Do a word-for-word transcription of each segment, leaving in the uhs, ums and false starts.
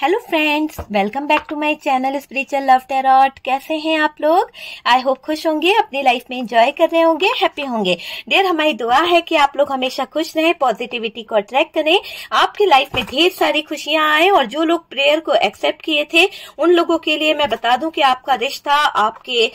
Hello friends, welcome back to my channel spiritual love tarot. कैसे हैं आप लोग? आई होप खुश होंगे, अपनी लाइफ में एंजॉय कर रहे होंगे, हैप्पी होंगे। देर हमारी दुआ है कि आप लोग हमेशा खुश रहें, पॉजिटिविटी को अट्रैक्ट करें, आपकी लाइफ में ढेर सारी खुशियां आए। और जो लोग प्रेयर को एक्सेप्ट किए थे उन लोगों के लिए मैं बता दूं कि आपका रिश्ता, आपके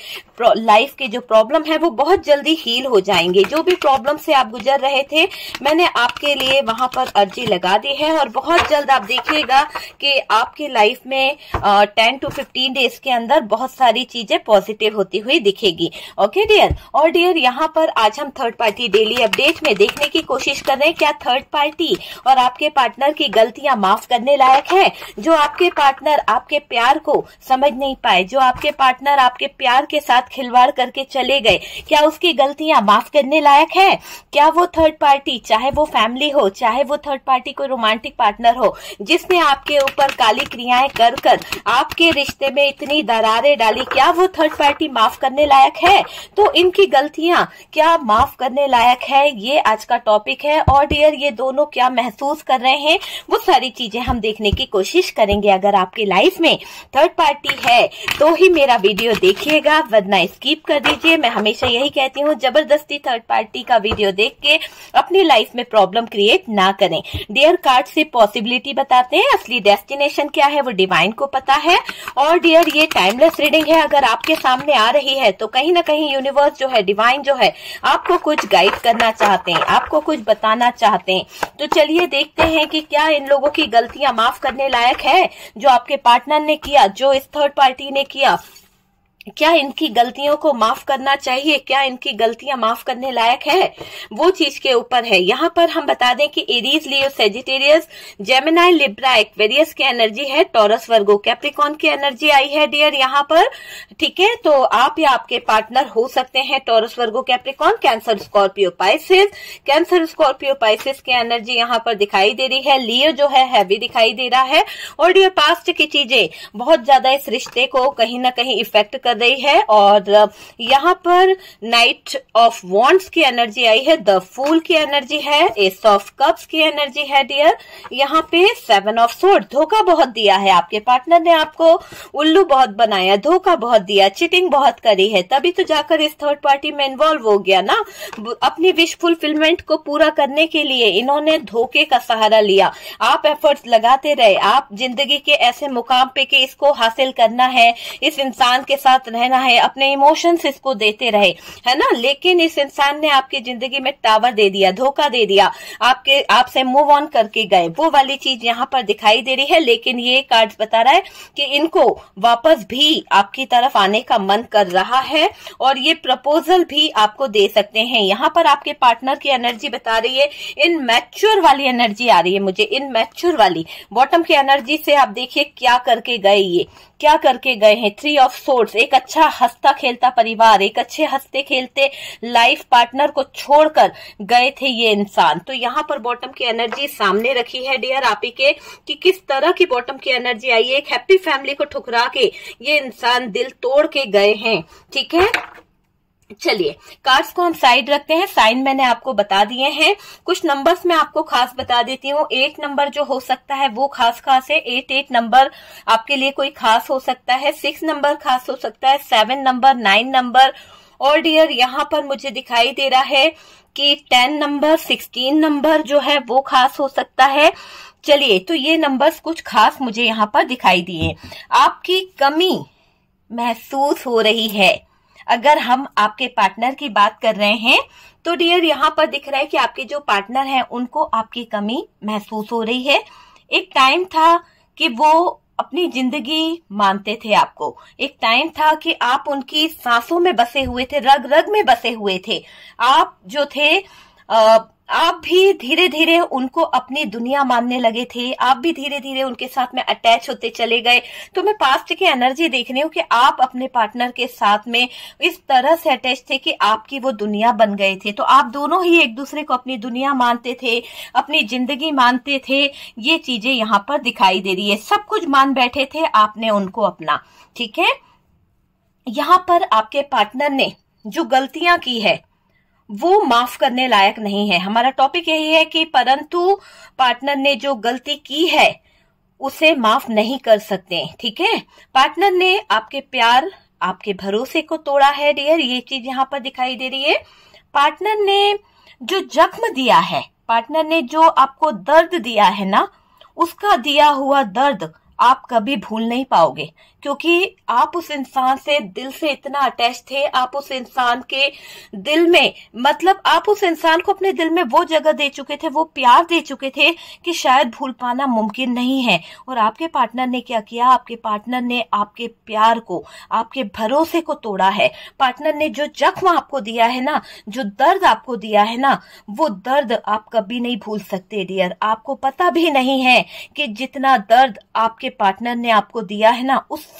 लाइफ के जो प्रॉब्लम है वो बहुत जल्दी हील हो जाएंगे। जो भी प्रॉब्लम से आप गुजर रहे थे मैंने आपके लिए वहां पर अर्जी लगा दी है और बहुत जल्द आप देखिएगा कि आपकी लाइफ में टेन टू फिफ्टीन डेज के अंदर बहुत सारी चीजें पॉजिटिव होती हुई दिखेगी। Okay dear. और डियर यहाँ पर आज हम थर्ड पार्टी डेली अपडेट में देखने की कोशिश कर रहे हैं, क्या थर्ड पार्टी और आपके पार्टनर की गलतियां माफ करने लायक है? जो आपके पार्टनर आपके प्यार को समझ नहीं पाए, जो आपके पार्टनर आपके प्यार के साथ खिलवाड़ करके चले गए, क्या उसकी गलतियां माफ करने लायक है? क्या वो थर्ड पार्टी, चाहे वो फैमिली हो, चाहे वो थर्ड पार्टी कोई रोमांटिक पार्टनर हो, जिसने आपके ऊपर काली क्रियाएं कर कर आपके रिश्ते में इतनी दरारें डाली, क्या वो थर्ड पार्टी माफ करने लायक है? तो इनकी गलतियां क्या माफ करने लायक है, ये आज का टॉपिक है। और डियर ये दोनों क्या महसूस कर रहे हैं वो सारी चीजें हम देखने की कोशिश करेंगे। अगर आपके लाइफ में थर्ड पार्टी है तो ही मेरा वीडियो देखिएगा, वरना स्किप कर दीजिए। मैं हमेशा यही कहती हूँ, जबरदस्ती थर्ड पार्टी का वीडियो देख के अपनी लाइफ में प्रॉब्लम क्रिएट ना करें। डियर कार्ड से पॉसिबिलिटी बताते हैं, असली डेस्टिनेशन क्या है वो डिवाइन को पता है। और डियर ये टाइमलेस रीडिंग है, अगर आपके सामने आ रही है तो कहीं ना कहीं यूनिवर्स जो है, डिवाइन जो है, आपको कुछ गाइड करना चाहते हैं, आपको कुछ बताना चाहते हैं। तो चलिए देखते हैं कि क्या इन लोगों की गलतियां माफ करने लायक है, जो आपके पार्टनर ने किया, जो इस थर्ड पार्टी ने किया। क्या इनकी गलतियों को माफ करना चाहिए? क्या इनकी गलतियां माफ करने लायक है? वो चीज के ऊपर है। यहाँ पर हम बता दें कि Aries, Leo, Sagittarius, Gemini, Libra, Aquarius की एनर्जी है, टॉरस, वर्गो, कैप्रिकॉन की एनर्जी आई है डियर यहाँ पर। ठीक है, तो आप या आपके पार्टनर हो सकते हैं Taurus, Virgo, Capricorn, Cancer, Scorpio, Pisces. Cancer, Scorpio, Pisces की एनर्जी यहाँ पर दिखाई दे रही है। लियो जो है हैवी दिखाई दे रहा है। और डियर पास्ट की चीजें बहुत ज्यादा इस रिश्ते को कहीं ना कहीं इफेक्ट कर रही है। और यहाँ पर नाइट ऑफ वॉन्ड्स की एनर्जी आई है, द फूल की एनर्जी है, एस ऑफ कप्स की एनर्जी है डियर यहाँ पे, सेवन ऑफ सोर्ड। धोखा बहुत दिया है आपके पार्टनर ने, आपको उल्लू बहुत बनाया, धोखा बहुत दिया, चीटिंग बहुत करी है, तभी तो जाकर इस थर्ड पार्टी में इन्वॉल्व हो गया ना। अपनी विश फुलफिलमेंट को पूरा करने के लिए इन्होंने धोखे का सहारा लिया। आप एफर्ट्स लगाते रहे, आप जिंदगी के ऐसे मुकाम पे कि इसको हासिल करना है, इस इंसान के साथ रहना है, अपने इमोशंस इसको देते रहे, है ना। लेकिन इस इंसान ने आपकी जिंदगी में टावर दे दिया, धोखा दे दिया, आपके आपसे मूव ऑन करके गए, वो वाली चीज यहाँ पर दिखाई दे रही है। लेकिन ये कार्ड्स बता रहा है कि इनको वापस भी आपकी तरफ आने का मन कर रहा है और ये प्रपोजल भी आपको दे सकते हैं। यहाँ पर आपके पार्टनर की एनर्जी बता रही है इन मैच्योर वाली एनर्जी आ रही है मुझे, इन मैच्योर वाली। बॉटम की एनर्जी से आप देखिए क्या करके गए, ये क्या करके गए हैं। थ्री ऑफ सोर्ड्स, एक अच्छा हंसता खेलता परिवार, एक अच्छे हंसते खेलते लाइफ पार्टनर को छोड़कर गए थे ये इंसान। तो यहाँ पर बॉटम की एनर्जी सामने रखी है डियर आप ही के, कि किस तरह की बॉटम की एनर्जी आई है। एक हैप्पी फैमिली को ठुकरा के ये इंसान दिल तोड़ के गए हैं। ठीक है, चलिए कार्ड्स को हम साइड रखते हैं। साइन मैंने आपको बता दिए हैं, कुछ नंबर्स मैं आपको खास बता देती हूँ। एट नंबर जो हो सकता है वो खास खास है, एट एट नंबर आपके लिए कोई खास हो सकता है, सिक्स नंबर खास हो सकता है, सेवन नंबर, नाइन नंबर। और डियर यहाँ पर मुझे दिखाई दे रहा है कि टेन नंबर, सिक्सटीन नंबर जो है वो खास हो सकता है। चलिए, तो ये नंबर्स कुछ खास मुझे यहाँ पर दिखाई दिए। आपकी कमी महसूस हो रही है, अगर हम आपके पार्टनर की बात कर रहे हैं तो डियर यहाँ पर दिख रहा है कि आपके जो पार्टनर हैं उनको आपकी कमी महसूस हो रही है। एक टाइम था कि वो अपनी जिंदगी मानते थे आपको, एक टाइम था कि आप उनकी सांसों में बसे हुए थे, रग रग में बसे हुए थे आप जो थे। आ, आप भी धीरे धीरे उनको अपनी दुनिया मानने लगे थे, आप भी धीरे धीरे उनके साथ में अटैच होते चले गए। तो मैं पास्ट की एनर्जी देख रही हूँ कि आप अपने पार्टनर के साथ में इस तरह से अटैच थे कि आपकी वो दुनिया बन गए थे। तो आप दोनों ही एक दूसरे को अपनी दुनिया मानते थे, अपनी जिंदगी मानते थे, ये चीजें यहाँ पर दिखाई दे रही है। सब कुछ मान बैठे थे आपने उनको अपना। ठीक है, यहाँ पर आपके पार्टनर ने जो गलतियां की है वो माफ करने लायक नहीं है। हमारा टॉपिक यही है कि परंतु पार्टनर ने जो गलती की है उसे माफ नहीं कर सकते। ठीक है, पार्टनर ने आपके प्यार, आपके भरोसे को तोड़ा है डियर, ये चीज यहाँ पर दिखाई दे रही है। पार्टनर ने जो जख्म दिया है, पार्टनर ने जो आपको दर्द दिया है ना, उसका दिया हुआ दर्द आप कभी भूल नहीं पाओगे, क्योंकि आप उस इंसान से दिल से इतना अटैच थे, आप उस इंसान के दिल में, मतलब आप उस इंसान को अपने दिल में वो जगह दे चुके थे, वो प्यार दे चुके थे कि शायद भूल पाना मुमकिन नहीं है। और आपके पार्टनर ने क्या किया, आपके पार्टनर ने आपके प्यार को, आपके भरोसे को तोड़ा है। पार्टनर ने जो जख्म आपको दिया है ना, जो दर्द आपको दिया है ना, वो दर्द आप कभी नहीं भूल सकते डियर। आपको पता भी नहीं है कि जितना दर्द आपके पार्टनर ने आपको दिया है ना, उससे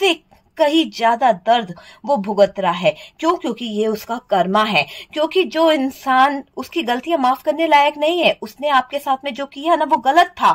कहीं ज्यादा दर्द वो भुगत रहा है। क्यों? क्योंकि ये उसका कर्मा है, क्योंकि जो इंसान उसकी गलतियां माफ करने लायक नहीं है, उसने आपके साथ में जो किया ना वो गलत था,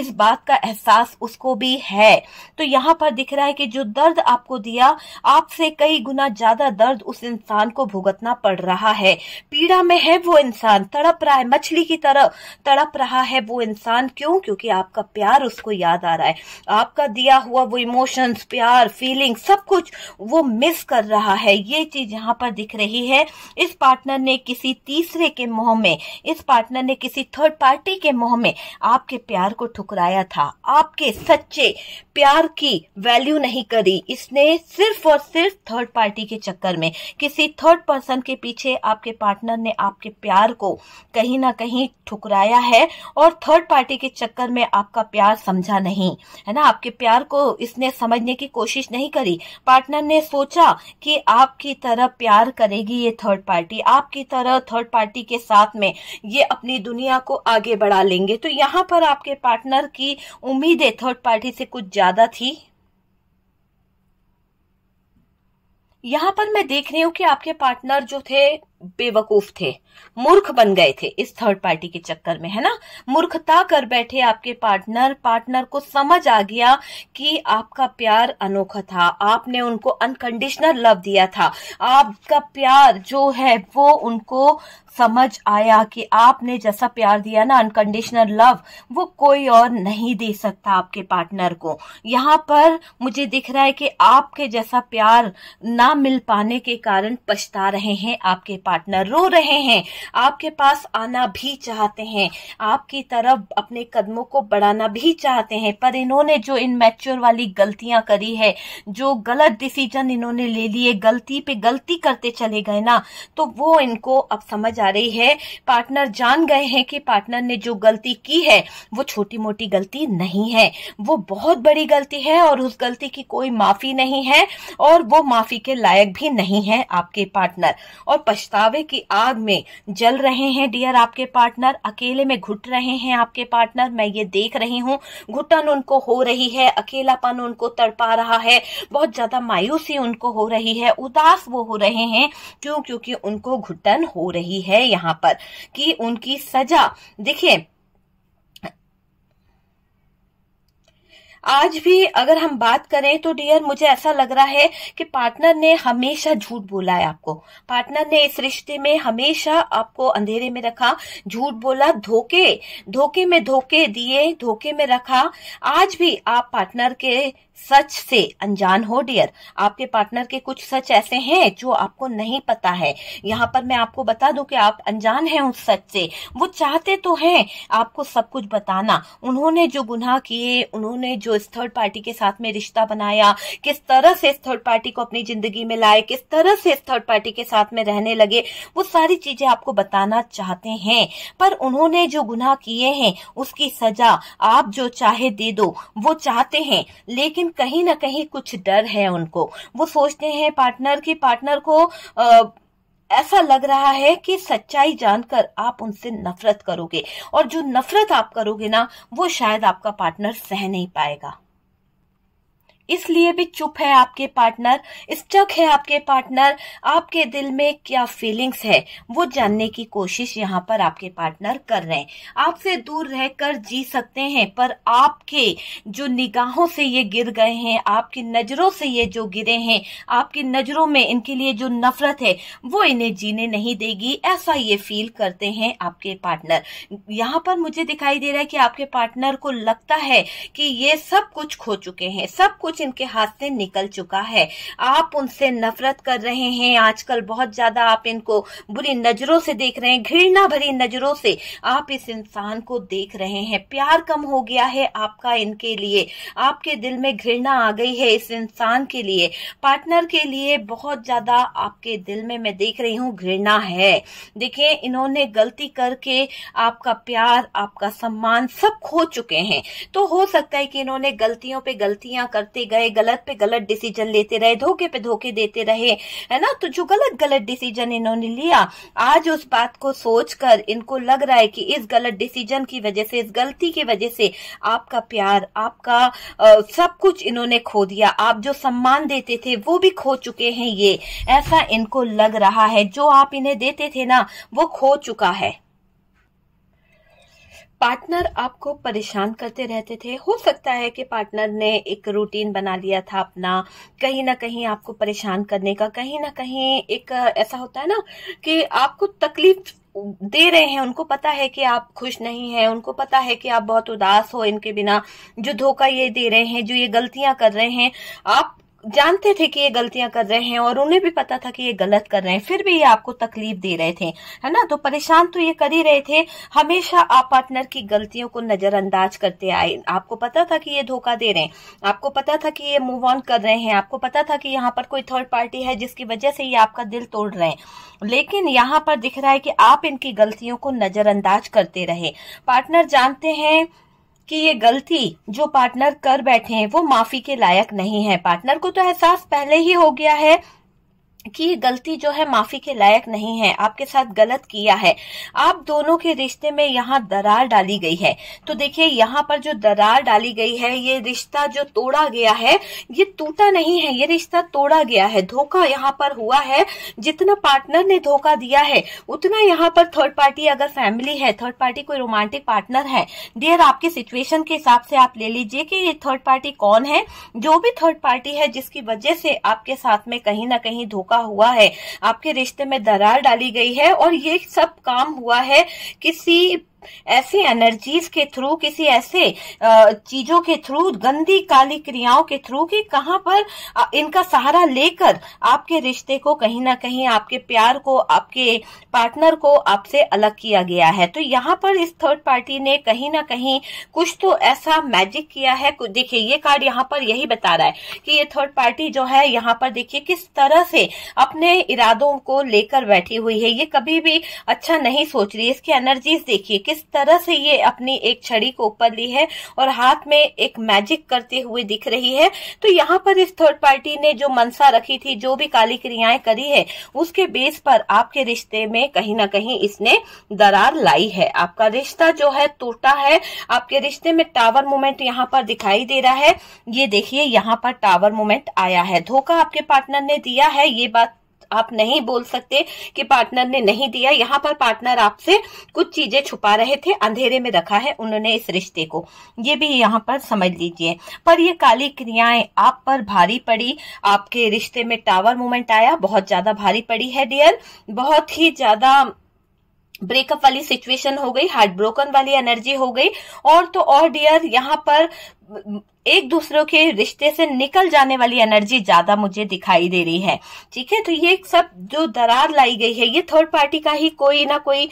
इस बात का एहसास उसको भी है। तो यहाँ पर दिख रहा है कि जो दर्द आपको दिया, आपसे कई गुना ज्यादा दर्द उस इंसान को भुगतना पड़ रहा है। पीड़ा में है वो इंसान, तड़प रहा है, मछली की तरह तड़प रहा है वो इंसान। क्यों? क्योंकि आपका प्यार उसको याद आ रहा है, आपका दिया हुआ वो इमोशंस, प्यार, फीलिंग्स, सब कुछ वो मिस कर रहा है। ये चीज यहाँ पर दिख रही है। इस पार्टनर ने किसी तीसरे के मुंह में, इस पार्टनर ने किसी थर्ड पार्टी के मुंह में आपके प्यार को ठुकराया था, आपके सच्चे प्यार की वैल्यू नहीं करी। इसने सिर्फ और सिर्फ थर्ड पार्टी के चक्कर में, किसी थर्ड पर्सन के पीछे आपके पार्टनर ने आपके प्यार को कहीं ना कहीं ठुकराया है, और थर्ड पार्टी के चक्कर में आपका प्यार समझा नहीं, है ना, आपके प्यार को इसने समझने की कोशिश नहीं करी। पार्टनर ने सोचा कि आपकी तरह प्यार करेगी ये थर्ड पार्टी, आपकी तरह थर्ड पार्टी के साथ में ये अपनी दुनिया को आगे बढ़ा लेंगे। तो यहाँ पर आपके पार्टनर की उम्मीदें थर्ड पार्टी से कुछ ज्यादा थी। यहाँ पर मैं देख रही हूँ कि आपके पार्टनर जो थे बेवकूफ थे, मूर्ख बन गए थे इस थर्ड पार्टी के चक्कर में, है ना, मूर्खता कर बैठे आपके पार्टनर। पार्टनर को समझ आ गया कि आपका प्यार अनोखा था, आपने उनको अनकंडीशनल लव दिया था, आपका प्यार जो है वो उनको समझ आया कि आपने जैसा प्यार दिया ना, अनकंडीशनल लव, वो कोई और नहीं दे सकता आपके पार्टनर को। यहाँ पर मुझे दिख रहा है कि आपके जैसा प्यार ना मिल पाने के कारण पछता रहे हैं आपके पार्टनर, रो रहे हैं, आपके पास आना भी चाहते हैं, आपकी तरफ अपने कदमों को बढ़ाना भी चाहते हैं, पर इन्होंने जो इनमैच्योर वाली गलतियां करी है, जो गलत डिसीजन इन्होंने ले लिए, गलती पे गलती करते चले गए ना, तो वो इनको अब समझ आ रही है। पार्टनर जान गए हैं कि पार्टनर ने जो गलती की है वो छोटी मोटी गलती नहीं है, वो बहुत बड़ी गलती है, और उस गलती की कोई माफी नहीं है, और वो माफी के लायक भी नहीं है आपके पार्टनर। और पछता दावे की आग में जल रहे हैं डियर आपके पार्टनर, अकेले में घुट रहे हैं आपके पार्टनर, मैं ये देख रही हूँ। घुटन उनको हो रही है, अकेलापन उनको तड़पा रहा है, बहुत ज्यादा मायूसी उनको हो रही है, उदास वो हो रहे हैं। क्यों? क्योंकि उनको घुटन हो रही है यहाँ पर कि उनकी सजा, देखिए आज भी अगर हम बात करें तो डियर मुझे ऐसा लग रहा है कि पार्टनर ने हमेशा झूठ बोला है आपको, पार्टनर ने इस रिश्ते में हमेशा आपको अंधेरे में रखा, झूठ बोला, धोखे धोखे में धोखे दिए, धोखे में रखा। आज भी आप पार्टनर के सच से अनजान हो डियर, आपके पार्टनर के कुछ सच ऐसे हैं जो आपको नहीं पता है। यहाँ पर मैं आपको बता दूं कि आप अनजान हैं उस सच से। वो चाहते तो हैं आपको सब कुछ बताना, उन्होंने जो गुनाह किए, उन्होंने जो इस थर्ड पार्टी के साथ में रिश्ता बनाया, किस तरह से इस थर्ड पार्टी को अपनी जिंदगी में लाए, किस तरह से इस थर्ड पार्टी के साथ में रहने लगे, वो सारी चीजें आपको बताना चाहते हैं। पर उन्होंने जो गुनाह किए हैं उसकी सजा आप जो चाहे दे दो, वो चाहते हैं, लेकिन कहीं ना कहीं कुछ डर है उनको। वो सोचते हैं पार्टनर की, पार्टनर को आ, ऐसा लग रहा है कि सच्चाई जानकर आप उनसे नफरत करोगे, और जो नफरत आप करोगे ना वो शायद आपका पार्टनर सह नहीं पाएगा। इसलिए भी चुप है आपके पार्टनर, स्टक है आपके पार्टनर, आपके दिल में क्या फीलिंग्स है वो जानने की कोशिश यहाँ पर आपके पार्टनर कर रहे हैं। आपसे दूर रहकर जी सकते हैं पर आपके जो निगाहों से ये गिर गए हैं, आपकी नजरों से ये जो गिरे हैं, आपकी नजरों में इनके लिए जो नफरत है वो इन्हें जीने नहीं देगी, ऐसा ये फील करते हैं आपके पार्टनर। यहाँ पर मुझे दिखाई दे रहा है कि आपके पार्टनर को लगता है कि ये सब कुछ खो चुके हैं, सब कुछ इनके हाथ से निकल चुका है, आप उनसे नफरत कर रहे हैं, आजकल बहुत ज्यादा आप इनको बुरी नजरों से देख रहे हैं, घृणा भरी नजरों से आप इस इंसान को देख रहे हैं, प्यार कम हो गया है आपका इनके लिए, आपके दिल में घृणा आ गई है इस इंसान के लिए, पार्टनर के लिए बहुत ज्यादा आपके दिल में मैं देख रही हूँ घृणा है। देखिए इन्होंने गलती करके आपका प्यार, आपका सम्मान सब खो चुके हैं, तो हो सकता है कि इन्होंने गलतियों पे गलतियां करते गए, गलत पे गलत डिसीजन लेते रहे, धोखे पे धोखे देते रहे, है ना। तो जो गलत गलत डिसीजन इन्होंने लिया, आज उस बात को सोचकर इनको लग रहा है कि इस गलत डिसीजन की वजह से, इस गलती की वजह से आपका प्यार, आपका आ, सब कुछ इन्होंने खो दिया, आप जो सम्मान देते थे वो भी खो चुके हैं ये, ऐसा इनको लग रहा है। जो आप इन्हें देते थे ना वो खो चुका है। पार्टनर आपको परेशान करते रहते थे, हो सकता है कि पार्टनर ने एक रूटीन बना लिया था अपना, कहीं ना कहीं आपको परेशान करने का, कहीं ना कहीं एक ऐसा होता है ना कि आपको तकलीफ दे रहे हैं, उनको पता है कि आप खुश नहीं हैं, उनको पता है कि आप बहुत उदास हो इनके बिना, जो धोखा ये दे रहे हैं, जो ये गलतियां कर रहे हैं, आप जानते थे कि ये गलतियां कर रहे हैं और उन्हें भी पता था कि ये गलत कर रहे हैं, फिर भी ये आपको तकलीफ दे रहे थे, है ना। तो परेशान तो ये कर ही रहे थे, हमेशा आप पार्टनर की गलतियों को नजरअंदाज करते आए, आपको पता था कि ये धोखा दे रहे हैं, आपको पता था कि ये मूव ऑन कर रहे हैं, आपको पता था कि यहाँ पर कोई थर्ड पार्टी है जिसकी वजह से ये आपका दिल तोड़ रहे हैं, लेकिन यहाँ पर दिख रहा है कि आप इनकी गलतियों को नजरअंदाज करते रहे। पार्टनर जानते हैं कि ये गलती जो पार्टनर कर बैठे हैं वो माफी के लायक नहीं है, पार्टनर को तो एहसास पहले ही हो गया है कि ये गलती जो है माफी के लायक नहीं है, आपके साथ गलत किया है, आप दोनों के रिश्ते में यहाँ दरार डाली गई है। तो देखिए यहाँ पर जो दरार डाली गई है, ये रिश्ता जो तोड़ा गया है, ये टूटा नहीं है, ये रिश्ता तोड़ा गया है, धोखा यहाँ पर हुआ है। जितना पार्टनर ने धोखा दिया है उतना यहाँ पर थर्ड पार्टी, अगर फैमिली है, थर्ड पार्टी कोई रोमांटिक पार्टनर है डियर, आपके सिचुएशन के हिसाब से आप ले लीजिए कि ये थर्ड पार्टी कौन है, जो भी थर्ड पार्टी है जिसकी वजह से आपके साथ में कहीं ना कहीं धोखा हुआ है, आपके रिश्ते में दरार डाली गई है, और ये सब काम हुआ है किसी ऐसे एनर्जीज के थ्रू, किसी ऐसे चीजों के थ्रू, गंदी काली क्रियाओं के थ्रू कि कहां पर इनका सहारा लेकर आपके रिश्ते को, कहीं ना कहीं आपके प्यार को, आपके पार्टनर को आपसे अलग किया गया है। तो यहां पर इस थर्ड पार्टी ने कहीं ना कहीं कुछ तो ऐसा मैजिक किया है। देखिए ये कार्ड यहाँ पर यही बता रहा है कि ये थर्ड पार्टी जो है यहाँ पर देखिए किस तरह से अपने इरादों को लेकर बैठी हुई है, ये कभी भी अच्छा नहीं सोच रही, इसकी एनर्जीज देखिए किस तरह से ये अपनी एक छड़ी को ऊपर ली है और हाथ में एक मैजिक करते हुए दिख रही है। तो यहाँ पर इस थर्ड पार्टी ने जो मनसा रखी थी, जो भी काली क्रियाएं करी है, उसके बेस पर आपके रिश्ते में कहीं ना कहीं इसने दरार लाई है, आपका रिश्ता जो है टूटा है, आपके रिश्ते में टावर मोमेंट यहाँ पर दिखाई दे रहा है। ये देखिए यहाँ पर टावर मोमेंट आया है, धोखा आपके पार्टनर ने दिया है, ये बात आप नहीं बोल सकते कि पार्टनर ने नहीं दिया। यहाँ पर पार्टनर आपसे कुछ चीजें छुपा रहे थे, अंधेरे में रखा है उन्होंने इस रिश्ते को, ये भी यहाँ पर समझ लीजिए। पर ये काली क्रियाएं आप पर भारी पड़ी, आपके रिश्ते में टावर मोमेंट आया, बहुत ज्यादा भारी पड़ी है डियर, बहुत ही ज्यादा ब्रेकअप वाली सिचुएशन हो गई, हार्ट ब्रोकन वाली एनर्जी हो गई। और तो और डियर यहाँ पर एक दूसरों के रिश्ते से निकल जाने वाली एनर्जी ज्यादा मुझे दिखाई दे रही है, ठीक है। तो ये सब जो दरार लाई गई है, ये थर्ड पार्टी का ही कोई ना कोई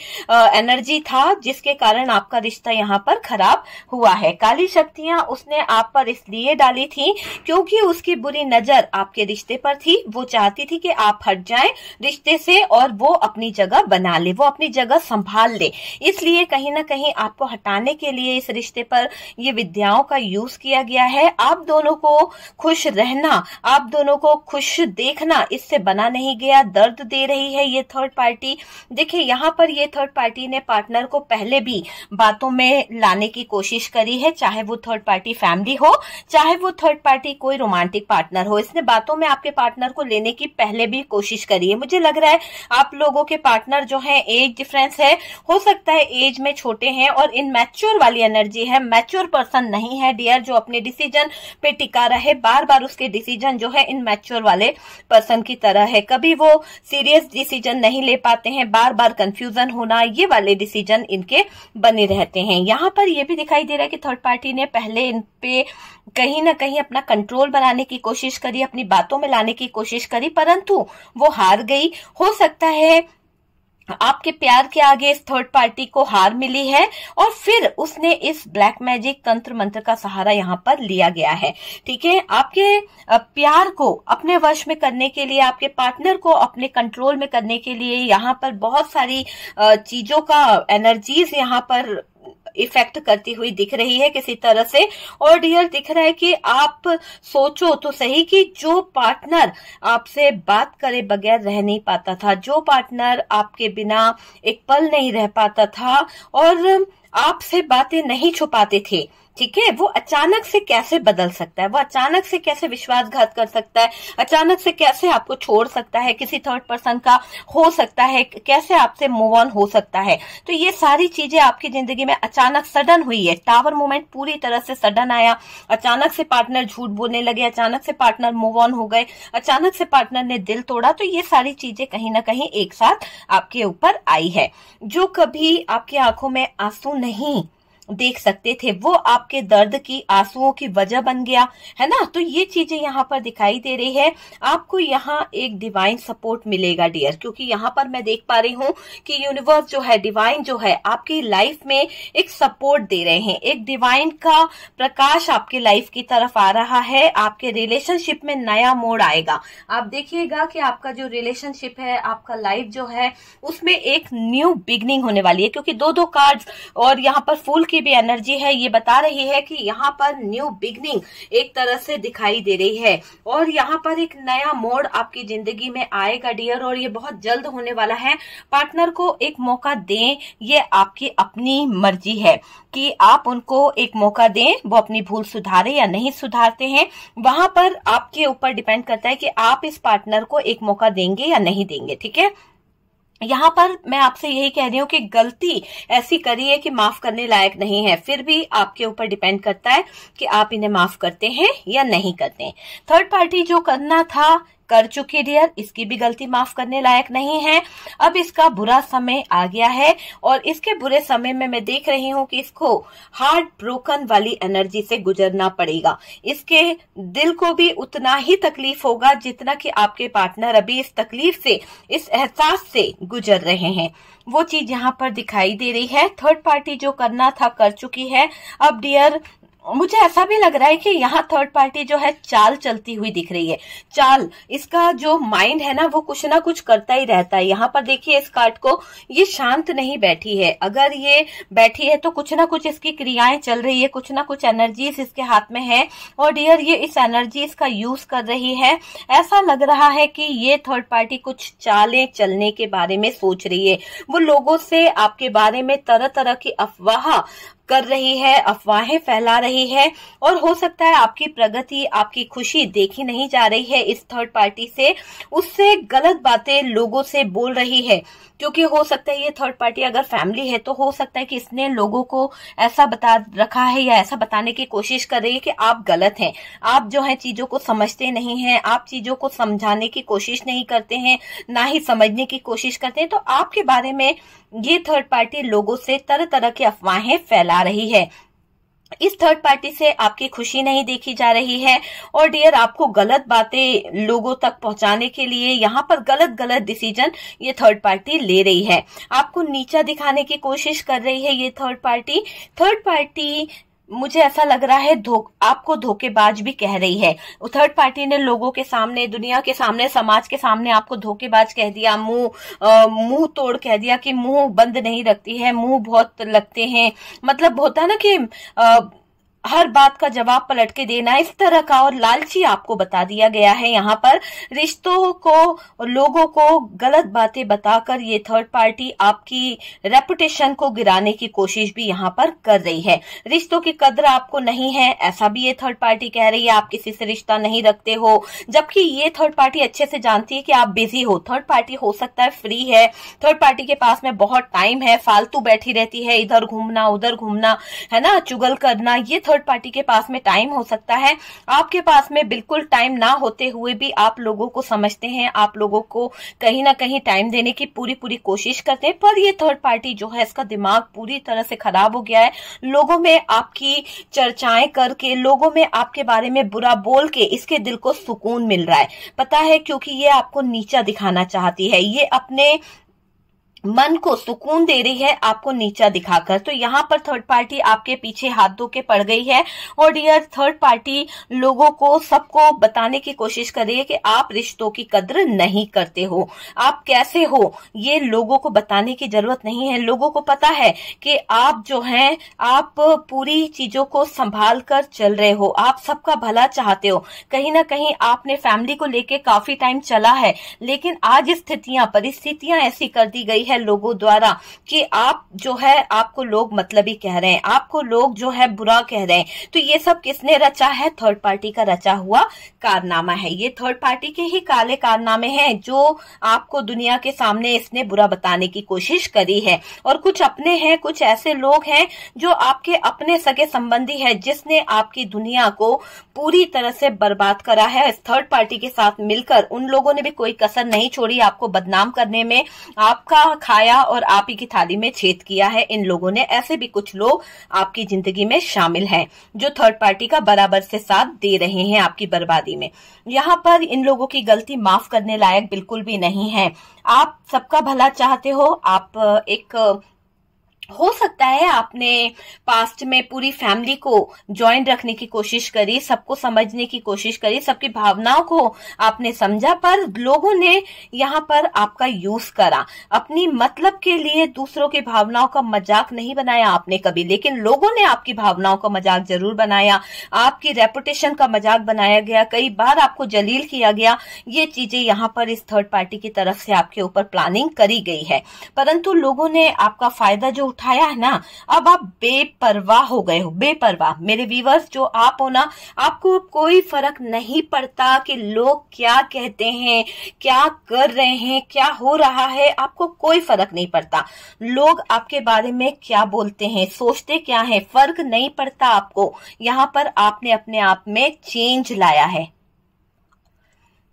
एनर्जी था जिसके कारण आपका रिश्ता यहाँ पर खराब हुआ है। काली शक्तियां उसने आप पर इसलिए डाली थी क्योंकि उसकी बुरी नजर आपके रिश्ते पर थी, वो चाहती थी कि आप हट जाएं रिश्ते से और वो अपनी जगह बना ले, वो अपनी जगह संभाल ले, इसलिए कहीं ना कहीं आपको हटाने के लिए इस रिश्ते पर ये विद्याओं का यूज यूज किया गया है। आप दोनों को खुश रहना, आप दोनों को खुश देखना, इससे बना नहीं गया, दर्द दे रही है ये थर्ड पार्टी। देखिए यहाँ पर ये थर्ड पार्टी ने पार्टनर को पहले भी बातों में लाने की कोशिश करी है, चाहे वो थर्ड पार्टी फैमिली हो, चाहे वो थर्ड पार्टी कोई रोमांटिक पार्टनर हो। इसने बातों में आपके पार्टनर को लेने की पहले भी कोशिश करी है। मुझे लग रहा है आप लोगों के पार्टनर जो है एज डिफरेंस है, हो सकता है एज में छोटे हैं और इनमैच्योर वाली एनर्जी है, मैच्योर पर्सन नहीं है डियर, जो अपने डिसीजन पे टिका रहे, बार बार उसके डिसीजन जो है इनमैच्योर वाले पर्सन की तरह है। कभी वो सीरियस डिसीजन नहीं ले पाते हैं, बार बार कंफ्यूजन होना, ये वाले डिसीजन इनके बने रहते हैं। यहाँ पर ये भी दिखाई दे रहा है कि थर्ड पार्टी ने पहले इन पे कहीं ना कहीं अपना कंट्रोल बनाने की कोशिश करी, अपनी बातों में लाने की कोशिश करी, परंतु वो हार गई। हो सकता है आपके प्यार के आगे इस थर्ड पार्टी को हार मिली है और फिर उसने इस ब्लैक मैजिक तंत्र मंत्र का सहारा यहाँ पर लिया गया है। ठीक है, आपके प्यार को अपने वश में करने के लिए, आपके पार्टनर को अपने कंट्रोल में करने के लिए यहाँ पर बहुत सारी चीजों का एनर्जीज यहाँ पर इफेक्ट करती हुई दिख रही है किसी तरह से। और डियर दिख रहा है कि आप सोचो तो सही कि जो पार्टनर आपसे बात करे बगैर रह नहीं पाता था, जो पार्टनर आपके बिना एक पल नहीं रह पाता था और आपसे बातें नहीं छुपाते थे, ठीक है, वो अचानक से कैसे बदल सकता है, वो अचानक से कैसे विश्वासघात कर सकता है, अचानक से कैसे आपको छोड़ सकता है, किसी थर्ड पर्सन का हो सकता है, कैसे आपसे मूव ऑन हो सकता है। तो ये सारी चीजें आपकी जिंदगी में अचानक सडन हुई है। टावर मोमेंट पूरी तरह से सडन आया, अचानक से पार्टनर झूठ बोलने लगे, अचानक से पार्टनर मूव ऑन हो गए, अचानक से पार्टनर ने दिल तोड़ा। तो ये सारी चीजें कहीं ना कहीं एक साथ आपके ऊपर आई है। जो कभी आपकी आंखों में आंसू नहीं देख सकते थे, वो आपके दर्द की आंसुओं की वजह बन गया है ना। तो ये चीजें यहाँ पर दिखाई दे रही है। आपको यहाँ एक डिवाइन सपोर्ट मिलेगा डियर, क्योंकि यहाँ पर मैं देख पा रही हूँ कि यूनिवर्स जो है, डिवाइन जो है, आपकी लाइफ में एक सपोर्ट दे रहे हैं। एक डिवाइन का प्रकाश आपके लाइफ की तरफ आ रहा है। आपके रिलेशनशिप में नया मोड़ आएगा। आप देखिएगा कि आपका जो रिलेशनशिप है, आपका लाइफ जो है, उसमें एक न्यू बिगनिंग होने वाली है, क्योंकि दो दो कार्ड्स और यहाँ पर फूल भी एनर्जी है। ये बता रही है कि यहाँ पर न्यू बिगनिंग एक तरह से दिखाई दे रही है और यहाँ पर एक नया मोड़ आपकी जिंदगी में आएगा डियर, और ये बहुत जल्द होने वाला है। पार्टनर को एक मौका दें, ये आपकी अपनी मर्जी है कि आप उनको एक मौका दें, वो अपनी भूल सुधारे या नहीं सुधारते हैं, वहां पर आपके ऊपर डिपेंड करता है कि आप इस पार्टनर को एक मौका देंगे या नहीं देंगे। ठीक है, यहाँ पर मैं आपसे यही कह रही हूँ कि गलती ऐसी करी है कि माफ करने लायक नहीं है, फिर भी आपके ऊपर डिपेंड करता है कि आप इन्हें माफ करते हैं या नहीं करते हैं। थर्ड पार्टी जो करना था कर चुकी डियर, इसकी भी गलती माफ करने लायक नहीं है। अब इसका बुरा समय आ गया है और इसके बुरे समय में मैं देख रही हूँ कि इसको हार्ट ब्रोकन वाली एनर्जी से गुजरना पड़ेगा। इसके दिल को भी उतना ही तकलीफ होगा जितना कि आपके पार्टनर अभी इस तकलीफ से, इस एहसास से गुजर रहे हैं। वो चीज यहाँ पर दिखाई दे रही है। थर्ड पार्टी जो करना था कर चुकी है। अब डियर मुझे ऐसा भी लग रहा है कि यहाँ थर्ड पार्टी जो है चाल चलती हुई दिख रही है। चाल, इसका जो माइंड है ना, वो कुछ ना कुछ करता ही रहता है। यहाँ पर देखिए इस कार्ड को, ये शांत नहीं बैठी है। अगर ये बैठी है तो कुछ ना कुछ इसकी क्रियाएं चल रही है, कुछ ना कुछ एनर्जीज इसके हाथ में है और डियर ये इस एनर्जीज का यूज कर रही है। ऐसा लग रहा है कि ये थर्ड पार्टी कुछ चालें चलने के बारे में सोच रही है। वो लोगों से आपके बारे में तरह तरह की अफवाह कर रही है, अफवाहें फैला रही है और हो सकता है आपकी प्रगति, आपकी खुशी देखी नहीं जा रही है इस थर्ड पार्टी से। उससे गलत बातें लोगों से बोल रही है, क्योंकि हो सकता है ये थर्ड पार्टी अगर फैमिली है तो हो सकता है कि इसने लोगों को ऐसा बता रखा है या ऐसा बताने की कोशिश कर रही है कि आप गलत हैं, आप जो है चीजों को समझते नहीं हैं, आप चीजों को समझाने की कोशिश नहीं करते हैं, ना ही समझने की कोशिश करते हैं। तो आपके बारे में ये थर्ड पार्टी लोगों से तरह तरह की अफवाहें फैला रही है। इस थर्ड पार्टी से आपकी खुशी नहीं देखी जा रही है और डियर आपको गलत बातें लोगों तक पहुंचाने के लिए यहाँ पर गलत गलत डिसीजन ये थर्ड पार्टी ले रही है। आपको नीचा दिखाने की कोशिश कर रही है ये थर्ड पार्टी। थर्ड पार्टी मुझे ऐसा लग रहा है धोख आपको धोखेबाज भी कह रही है। थर्ड पार्टी ने लोगों के सामने, दुनिया के सामने, समाज के सामने आपको धोखेबाज कह दिया, मुंह मुंह तोड़ कह दिया कि मुंह बंद नहीं रखती है, मुंह बहुत लगते हैं। मतलब होता है ना कि आ, हर बात का जवाब पलट के देना, इस तरह का और लालची आपको बता दिया गया है। यहाँ पर रिश्तों को और लोगों को गलत बातें बताकर ये थर्ड पार्टी आपकी रेपुटेशन को गिराने की कोशिश भी यहाँ पर कर रही है। रिश्तों की कदर आपको नहीं है, ऐसा भी ये थर्ड पार्टी कह रही है। आप किसी से रिश्ता नहीं रखते हो, जबकि ये थर्ड पार्टी अच्छे से जानती है कि आप बिजी हो। थर्ड पार्टी हो सकता है फ्री है, थर्ड पार्टी के पास में बहुत टाइम है, फालतू बैठी रहती है, इधर घूमना उधर घूमना, है ना, चुगल करना, ये थर्ड पार्टी के पास में टाइम हो सकता है। आपके पास में बिल्कुल टाइम ना होते हुए भी आप लोगों को समझते हैं, आप लोगों को कहीं ना कहीं टाइम देने की पूरी पूरी कोशिश करते हैं, पर ये थर्ड पार्टी जो है इसका दिमाग पूरी तरह से खराब हो गया है। लोगों में आपकी चर्चाएं करके, लोगों में आपके बारे में बुरा बोल के इसके दिल को सुकून मिल रहा है, पता है, क्योंकि ये आपको नीचा दिखाना चाहती है, ये अपने मन को सुकून दे रही है आपको नीचा दिखाकर। तो यहाँ पर थर्ड पार्टी आपके पीछे हाथ धो के पड़ गई है। और डियर थर्ड पार्टी लोगों को, सबको बताने की कोशिश कर रही है कि आप रिश्तों की कद्र नहीं करते हो, आप कैसे हो ये लोगों को बताने की जरूरत नहीं है। लोगों को पता है कि आप जो हैं आप पूरी चीजों को संभाल कर चल रहे हो, आप सबका भला चाहते हो, कहीं ना कहीं आपने फैमिली को लेके काफी टाइम चला है, लेकिन आज स्थितियां परिस्थितियां ऐसी कर दी गई है लोगों द्वारा कि आप जो है, आपको लोग मतलबी कह रहे हैं, आपको लोग जो है बुरा कह रहे हैं। तो ये सब किसने रचा है? थर्ड पार्टी का रचा हुआ कारनामा है। ये थर्ड पार्टी के ही काले कारनामे हैं जो आपको दुनिया के सामने इसने बुरा बताने की कोशिश करी है। और कुछ अपने हैं, कुछ ऐसे लोग हैं जो आपके अपने सगे संबंधी है, जिसने आपकी दुनिया को पूरी तरह से बर्बाद करा है। इस थर्ड पार्टी के साथ मिलकर उन लोगों ने भी कोई कसर नहीं छोड़ी आपको बदनाम करने में, आपका खाया और आप ही की थाली में छेद किया है इन लोगों ने। ऐसे भी कुछ लोग आपकी जिंदगी में शामिल हैं जो थर्ड पार्टी का बराबर से साथ दे रहे हैं आपकी बर्बादी में। यहाँ पर इन लोगों की गलती माफ करने लायक बिल्कुल भी नहीं है। आप सबका भला चाहते हो, आप एक, हो सकता है आपने पास्ट में पूरी फैमिली को ज्वाइन रखने की कोशिश करी, सबको समझने की कोशिश करी, सबकी भावनाओं को आपने समझा, पर लोगों ने यहाँ पर आपका यूज करा अपनी मतलब के लिए। दूसरों की भावनाओं का मजाक नहीं बनाया आपने कभी, लेकिन लोगों ने आपकी भावनाओं का मजाक जरूर बनाया, आपकी रेपुटेशन का मजाक बनाया गया, कई बार आपको जलील किया गया। ये चीजें यहाँ पर इस थर्ड पार्टी की तरफ से आपके ऊपर प्लानिंग करी गई है, परंतु लोगों ने आपका फायदा जो उठाया है ना, अब आप बेपरवाह हो गए हो। बेपरवाह मेरे व्यूवर्स जो आप हो ना, आपको कोई फर्क नहीं पड़ता कि लोग क्या कहते हैं, क्या कर रहे हैं, क्या हो रहा है, आपको कोई फर्क नहीं पड़ता। लोग आपके बारे में क्या बोलते हैं, सोचते क्या है, फर्क नहीं पड़ता आपको। यहाँ पर आपने अपने आप में चेंज लाया है।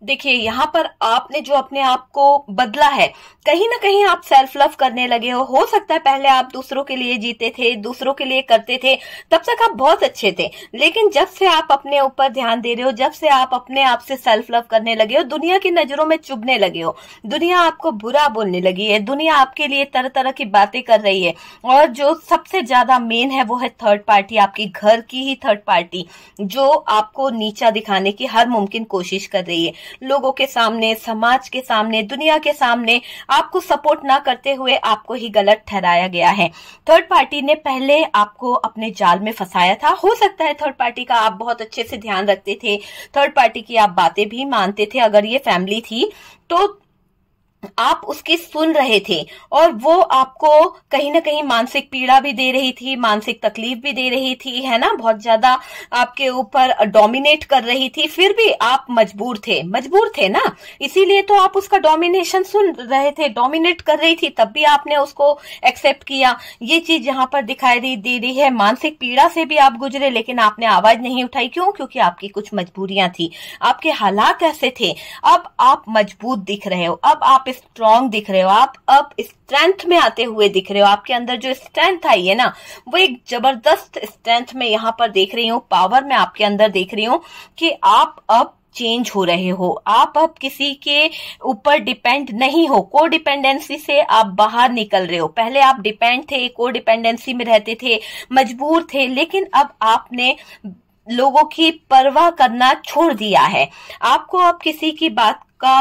देखिए यहाँ पर आपने जो अपने आप को बदला है, कहीं ना कहीं आप सेल्फ लव करने लगे हो। हो सकता है पहले आप दूसरों के लिए जीते थे, दूसरों के लिए करते थे, तब तक आप बहुत अच्छे थे, लेकिन जब से आप अपने ऊपर ध्यान दे रहे हो, जब से आप अपने आप से सेल्फ लव करने लगे हो, दुनिया की नजरों में चुभने लगे हो, दुनिया आपको बुरा बोलने लगी है, दुनिया आपके लिए तरह तरह की बातें कर रही है। और जो सबसे ज्यादा मेन है वो है थर्ड पार्टी, आपकी घर की ही थर्ड पार्टी, जो आपको नीचा दिखाने की हर मुमकिन कोशिश कर रही है। लोगों के सामने, समाज के सामने, दुनिया के सामने आपको सपोर्ट ना करते हुए आपको ही गलत ठहराया गया है। थर्ड पार्टी ने पहले आपको अपने जाल में फंसाया था। हो सकता है थर्ड पार्टी का आप बहुत अच्छे से ध्यान रखते थे, थर्ड पार्टी की आप बातें भी मानते थे, अगर ये फैमिली थी तो आप उसकी सुन रहे थे, और वो आपको कहीं ना कहीं मानसिक पीड़ा भी दे रही थी, मानसिक तकलीफ भी दे रही थी, है ना, बहुत ज्यादा आपके ऊपर डोमिनेट कर रही थी। फिर भी आप मजबूर थे, मजबूर थे ना, इसीलिए तो आप उसका डोमिनेशन सुन रहे थे, डोमिनेट कर रही थी, तब भी आपने उसको एक्सेप्ट किया। ये चीज यहाँ पर दिखाई दे रही है। मानसिक पीड़ा से भी आप गुजरे, लेकिन आपने आवाज नहीं उठाई। क्यों? क्योंकि आपकी कुछ मजबूरियां थी, आपके हालात ऐसे थे। अब आप मजबूत दिख रहे हो, अब आप स्ट्रॉन्ग दिख रहे हो, आप अब स्ट्रेंथ में आते हुए दिख रहे हो। आपके अंदर जो स्ट्रेंथ आई है ना, वो एक जबरदस्त स्ट्रेंथ में यहाँ पर देख रही हूँ, पावर में आपके अंदर देख रही हूँ कि आप अब चेंज हो रहे हो, आप अब किसी के ऊपर डिपेंड नहीं हो। को डिपेंडेंसी से आप बाहर निकल रहे हो। पहले आप डिपेंड थे, को डिपेंडेंसी में रहते थे, मजबूर थे, लेकिन अब आपने लोगों की परवाह करना छोड़ दिया है। आपको अब किसी की बात का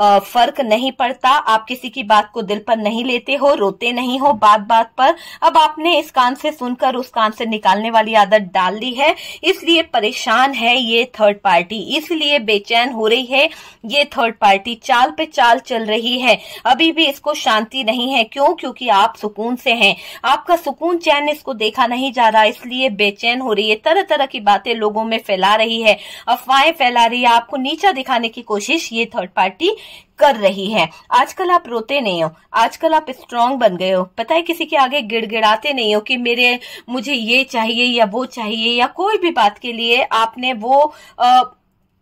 फर्क नहीं पड़ता, आप किसी की बात को दिल पर नहीं लेते हो, रोते नहीं हो बात बात पर। अब आपने इस कान से सुनकर उस कान से निकालने वाली आदत डाल ली है, इसलिए परेशान है ये थर्ड पार्टी, इसलिए बेचैन हो रही है ये थर्ड पार्टी। चाल पे चाल चल रही है, अभी भी इसको शांति नहीं है। क्यों? क्योंकि आप सुकून से हैं, आपका सुकून चैन इसको देखा नहीं जा रहा, इसलिए बेचैन हो रही है। तरह तरह की बातें लोगों में फैला रही है, अफवाहें फैला रही है, आपको नीचा दिखाने की कोशिश ये थर्ड पार्टी कर रही है। आजकल आप रोते नहीं हो, आजकल आप स्ट्रांग बन गए हो, पता है किसी के आगे गिड़गिड़ाते नहीं हो कि मेरे मुझे ये चाहिए या वो चाहिए, या कोई भी बात के लिए आपने वो आ,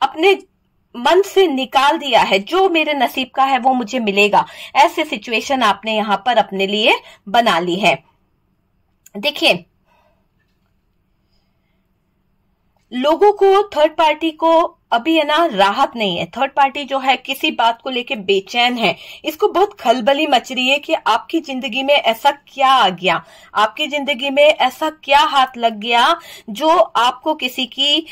अपने मन से निकाल दिया है, जो मेरे नसीब का है वो मुझे मिलेगा। ऐसे सिचुएशन आपने यहाँ पर अपने लिए बना ली है। देखिए, लोगों को, थर्ड पार्टी को अभी है ना राहत नहीं है। थर्ड पार्टी जो है किसी बात को लेके बेचैन है, इसको बहुत खलबली मच रही है कि आपकी जिंदगी में ऐसा क्या आ गया, आपकी जिंदगी में ऐसा क्या हाथ लग गया जो आपको किसी की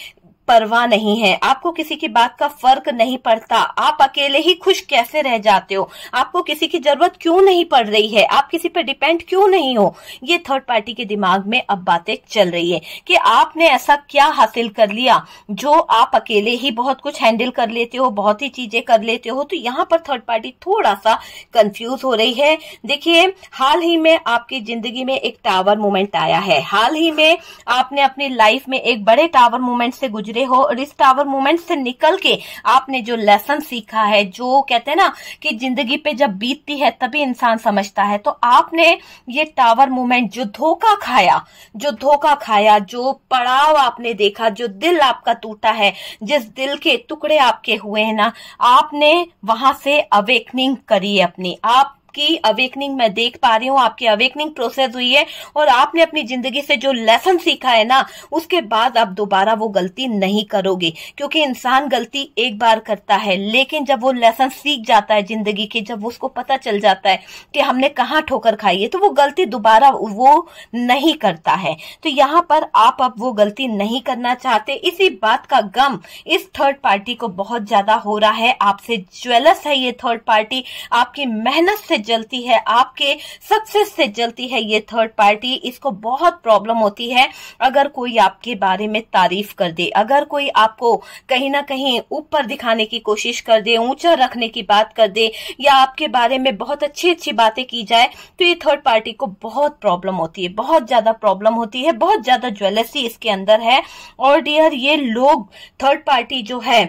परवाह नहीं है, आपको किसी की बात का फर्क नहीं पड़ता, आप अकेले ही खुश कैसे रह जाते हो, आपको किसी की जरूरत क्यों नहीं पड़ रही है, आप किसी पर डिपेंड क्यों नहीं हो। ये थर्ड पार्टी के दिमाग में अब बातें चल रही है कि आपने ऐसा क्या हासिल कर लिया जो आप अकेले ही बहुत कुछ हैंडल कर लेते हो, बहुत ही चीजें कर लेते हो। तो यहाँ पर थर्ड पार्टी थोड़ा सा कंफ्यूज हो रही है। देखिए, हाल ही में आपकी जिंदगी में एक टावर मोमेंट आया है, हाल ही में आपने अपनी लाइफ में एक बड़े टावर मोमेंट से गुजरे हो, और इस टावर मोमेंट से निकल के आपने जो लेसन सीखा है, जो कहते हैं ना कि जिंदगी पे जब बीतती है तभी इंसान समझता है, तो आपने ये टावर मोमेंट, जो धोखा खाया, जो धोखा खाया, जो पड़ाव आपने देखा, जो दिल आपका टूटा है, जिस दिल के टुकड़े आपके हुए हैं ना, आपने वहां से अवेकनिंग करी है अपनी। आप की अवेकनिंग मैं देख पा रही हूँ, आपकी अवेकनिंग प्रोसेस हुई है, और आपने अपनी जिंदगी से जो लेसन सीखा है ना, उसके बाद आप दोबारा वो गलती नहीं करोगे। क्योंकि इंसान गलती एक बार करता है, लेकिन जब वो लेसन सीख जाता है जिंदगी के, जब उसको पता चल जाता है कि हमने कहाँ ठोकर खाई है, तो वो गलती दोबारा वो नहीं करता है। तो यहाँ पर आप अब वो गलती नहीं करना चाहते। इसी बात का गम इस थर्ड पार्टी को बहुत ज्यादा हो रहा है, आपसे ज्वेलस है ये थर्ड पार्टी, आपकी मेहनत से जलती है, आपके सक्सेस से जलती है ये थर्ड पार्टी। इसको बहुत प्रॉब्लम होती है अगर कोई आपके बारे में तारीफ कर दे, अगर कोई आपको कहीं ना कहीं ऊपर दिखाने की कोशिश कर दे, ऊंचा रखने की बात कर दे, या आपके बारे में बहुत अच्छी अच्छी बातें की जाए, तो ये थर्ड पार्टी को बहुत प्रॉब्लम होती है, बहुत ज्यादा प्रॉब्लम होती है, बहुत ज्यादा ज्वेलसी इसके अंदर है। और डियर, ये लोग, थर्ड पार्टी जो है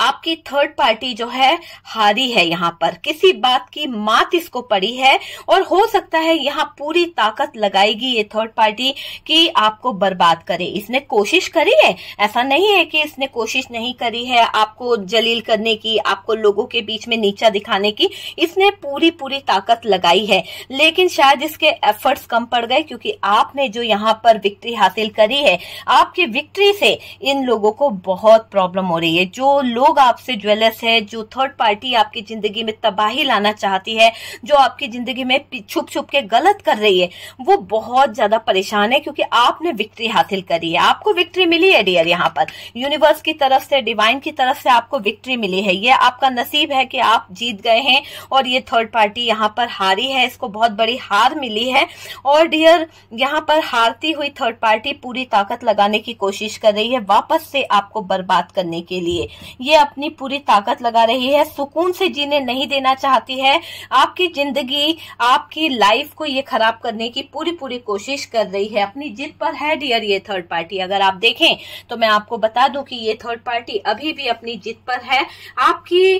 आपकी, थर्ड पार्टी जो है हारी है यहाँ पर, किसी बात की मात इसको पड़ी है, और हो सकता है यहाँ पूरी ताकत लगाएगी ये थर्ड पार्टी कि आपको बर्बाद करे। इसने कोशिश करी है, ऐसा नहीं है कि इसने कोशिश नहीं करी है आपको जलील करने की, आपको लोगों के बीच में नीचा दिखाने की, इसने पूरी पूरी ताकत लगाई है, लेकिन शायद इसके एफर्ट्स कम पड़ गए, क्योंकि आपने जो यहाँ पर विक्ट्री हासिल करी है, आपकी विक्ट्री से इन लोगों को बहुत प्रॉब्लम हो रही है। जो लोग आपसे ज्वेलस है, जो थर्ड पार्टी आपकी जिंदगी में तबाही लाना चाहती है, जो आपकी जिंदगी में छुप छुप के गलत कर रही है, वो बहुत ज्यादा परेशान है, क्योंकि आपने विक्ट्री हासिल करी है, आपको विक्ट्री मिली है डियर। यहाँ पर यूनिवर्स की तरफ से, डिवाइन की तरफ से आपको विक्ट्री मिली है, ये आपका नसीब है कि आप जीत गए हैं, और ये थर्ड पार्टी यहाँ पर हारी है, इसको बहुत बड़ी हार मिली है। और डियर, यहाँ पर हारती हुई थर्ड पार्टी पूरी ताकत लगाने की कोशिश कर रही है वापस से आपको बर्बाद करने के लिए, ये अपनी पूरी ताकत लगा रही है, सुकून से जीने नहीं देना चाहती है, आपकी जिंदगी, आपकी लाइफ को ये खराब करने की पूरी पूरी कोशिश कर रही है, अपनी जिद पर है डियर ये थर्ड पार्टी। अगर आप देखें तो मैं आपको बता दूं कि ये थर्ड पार्टी अभी भी अपनी जिद पर है, आपकी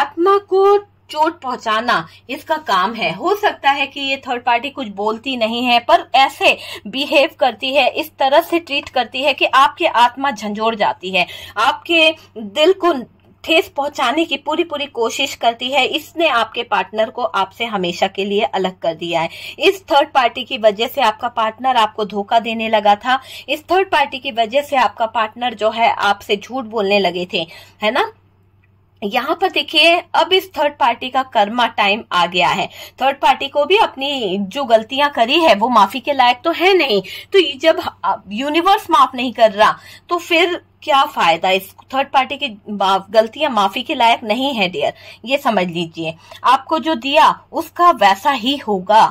आत्मा को चोट पहुंचाना इसका काम है। हो सकता है कि ये थर्ड पार्टी कुछ बोलती नहीं है, पर ऐसे बिहेव करती है, इस तरह से ट्रीट करती है कि आपकी आत्मा झंझोड़ जाती है, आपके दिल को ठेस पहुंचाने की पूरी पूरी कोशिश करती है। इसने आपके पार्टनर को आपसे हमेशा के लिए अलग कर दिया है। इस थर्ड पार्टी की वजह से आपका पार्टनर आपको धोखा देने लगा था, इस थर्ड पार्टी की वजह से आपका पार्टनर जो है आपसे झूठ बोलने लगे थे, है ना। यहाँ पर देखिए, अब इस थर्ड पार्टी का कर्मा टाइम आ गया है। थर्ड पार्टी को भी अपनी जो गलतियां करी है वो माफी के लायक तो है नहीं, तो जब यूनिवर्स माफ नहीं कर रहा, तो फिर क्या फायदा, इस थर्ड पार्टी की गलतियां माफी के लायक नहीं है डियर। ये समझ लीजिए आपको जो दिया उसका वैसा ही होगा,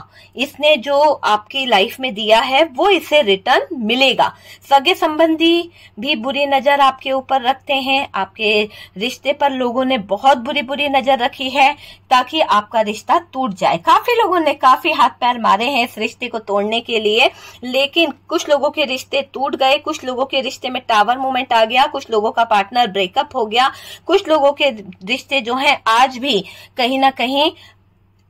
इसने जो आपकी लाइफ में दिया है वो इसे रिटर्न मिलेगा। सगे संबंधी भी बुरी नजर आपके ऊपर रखते हैं, आपके रिश्ते पर लोगों ने बहुत बुरी बुरी नजर रखी है ताकि आपका रिश्ता टूट जाए। काफी लोगों ने काफी हाथ पैर मारे हैं इस रिश्ते को तोड़ने के लिए, लेकिन कुछ लोगों के रिश्ते टूट गए, कुछ लोगों के रिश्ते में टावर मोमेंट आ गया, कुछ लोगों का पार्टनर ब्रेकअप हो गया, कुछ लोगों के रिश्ते जो हैं आज भी कहीं ना कहीं